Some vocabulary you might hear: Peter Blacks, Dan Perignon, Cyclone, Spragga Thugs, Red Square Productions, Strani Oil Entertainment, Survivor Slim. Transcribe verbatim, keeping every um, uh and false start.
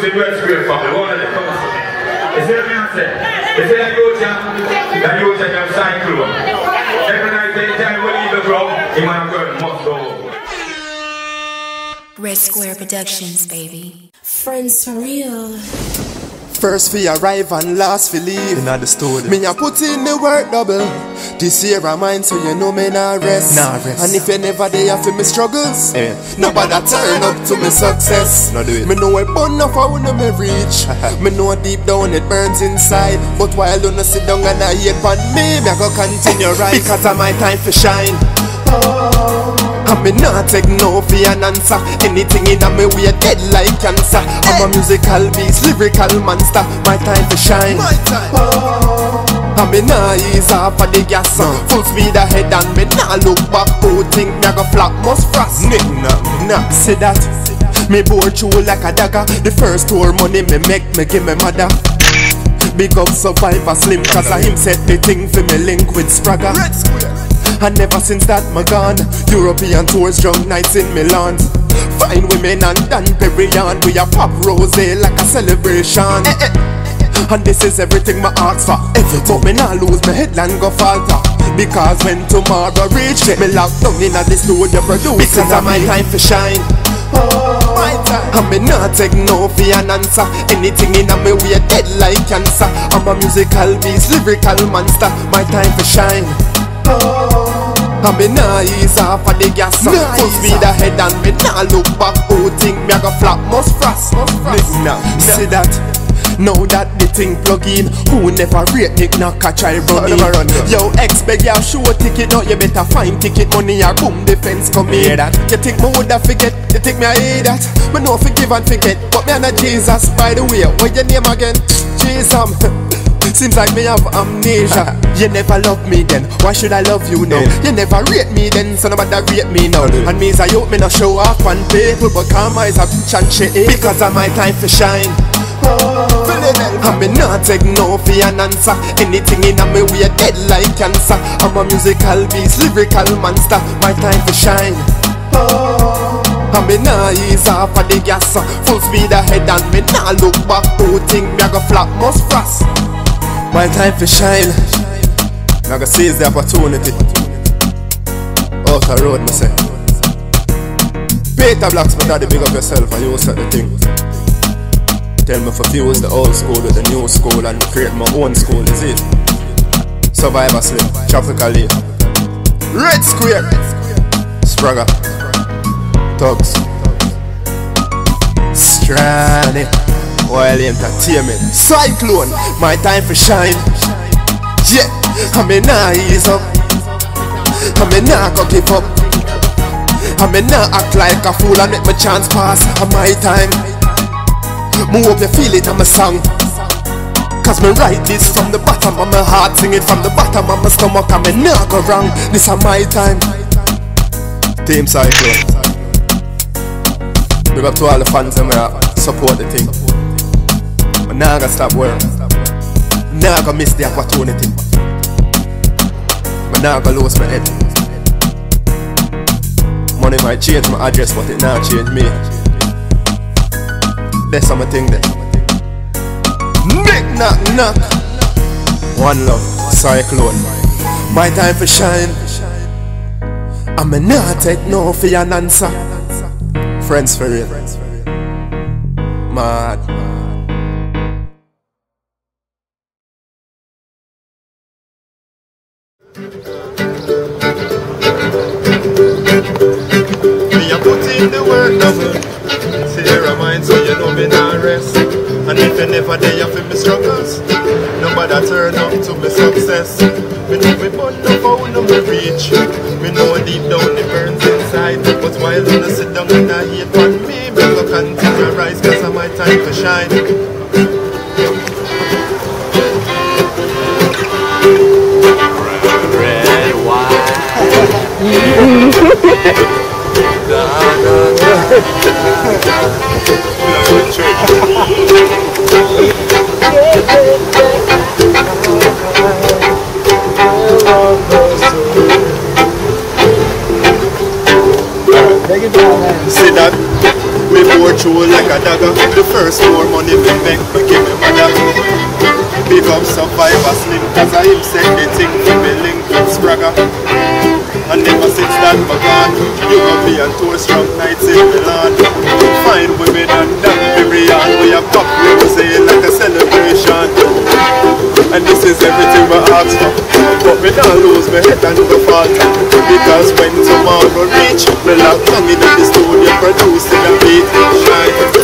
coach in Red Square family, one of the coaches. You see what I'm saying? You see that coach, that coach that have Cyclone. Every night, every time we leave the ground, he might have got must go. Red Square Productions, baby. Friends for real. First we arrive and last we leave. In the store. Me a put in the work double. This year I mind, so you know me nah rest. Nah rest. And if you never there for me struggles, yeah. Nobody turn up to me success. No do it. Me know it burn off I wouldn't me reach. Me know deep down it burns inside. But while you no sit down and I hate on me, me I go continue right because of my time for shine. Oh. And me not take no for an answer. Anything in a me way dead like cancer. I'm a musical beast, lyrical monster. My time to shine. My time. Oh. And me nah ease off of the gas. uh. Full speed ahead and me nah look back. Who think me a go flop must frost. Nick nah, nah, say that. Me bore through like a dagger. The first tour money me make me give me mother. Big up Survivor Slim, cause I him set the thing for me link with Spragga. Red Square. And never since that my gone European tours, drunk nights in Milan. Fine women and Dan Perignon. We a pop rosé like a celebration. eh, eh, eh, eh. And this is everything my ask for. But me nah lose my headland go falter. Because when tomorrow reach it, me lock down inna the studio producing. Because of my time for shine. Oh, my time. And me not take no for an answer. Anything in a me way dead like cancer. I'm a musical beast, lyrical monster. My time for shine. Oh. And me nah ease off of the gas. Full speed ahead and me nah look back. Who think me a go flop must frost. Nah, see that. Now that the thing plug in, who never rate me knock a try running. Yo, expect your show ticket, now you better find ticket money or boom the fence come in. You think me woulda forget, you think me I hate that. Me no forgive and forget, but me and a Jesus. By the way, what your name again? Jesus. Seems like me have amnesia. You never love me then, why should I love you now? You never rate me then, so nobody rate me now. And me is a youth, me no show off on people. But karma is a bitch and she ain't. Because of my time for shine. And me not take no for an answer. Anything in a me way dead like cancer. I'm a musical beast, lyrical monster. My time for shine. And me nah ease off of the gas. Full speed ahead and me nah look back. Who think me a go flop must frost. My time to shine. I gotta seize the opportunity. Off the road, me say. Peter Blacks, my daddy, big up yourself and you set the thing. Tell me for fuse the old school with the new school and create my own school, is it? Survivor Slim, Tropical Leaf, Red Square, Spragga, Thugs, Strani Oil Entertainment, Cyclone, my time for shine. Yeah, I me nah ease up. I me nah go give up. I me nah act like a fool and make my chance pass. On my time. Me hope you feel it on my song. Cause me write this from the bottom of my heart. Sing it from the bottom of my stomach. I me nah go wrong. This is my time. Team Cyclone. Big up to all the fans and support the thing. But now I gotta stop working. Now I gotta miss the opportunity. But now I gotta lose my head. Money might change my address, but it now change me. That's how I think that. Nick, knock, knock. One love, Cyclone. My time for shine. I'm not take no for an answer. Friends for real. Mad. Turn up to my success. Me know me burn up, I will not reach. Me know deep down it burns inside. But while you no sit down and I hate on me, me go continue to rise cause of my time to shine. Red, white. Da, da, da. See that? We bore through like a dagger. The first more money we make, we give me mother. Big up Survivor Slim, cause I him said the thing to me link with Spragga. And never since that began, you gon' be on tour strong nights in Milan. Fine women and that period, we have pop rosé like a celebration. And this is everything we ask for, but we don't lose my head and the fault. Because when tomorrow reach, we lock tongue in the studio producing a beat.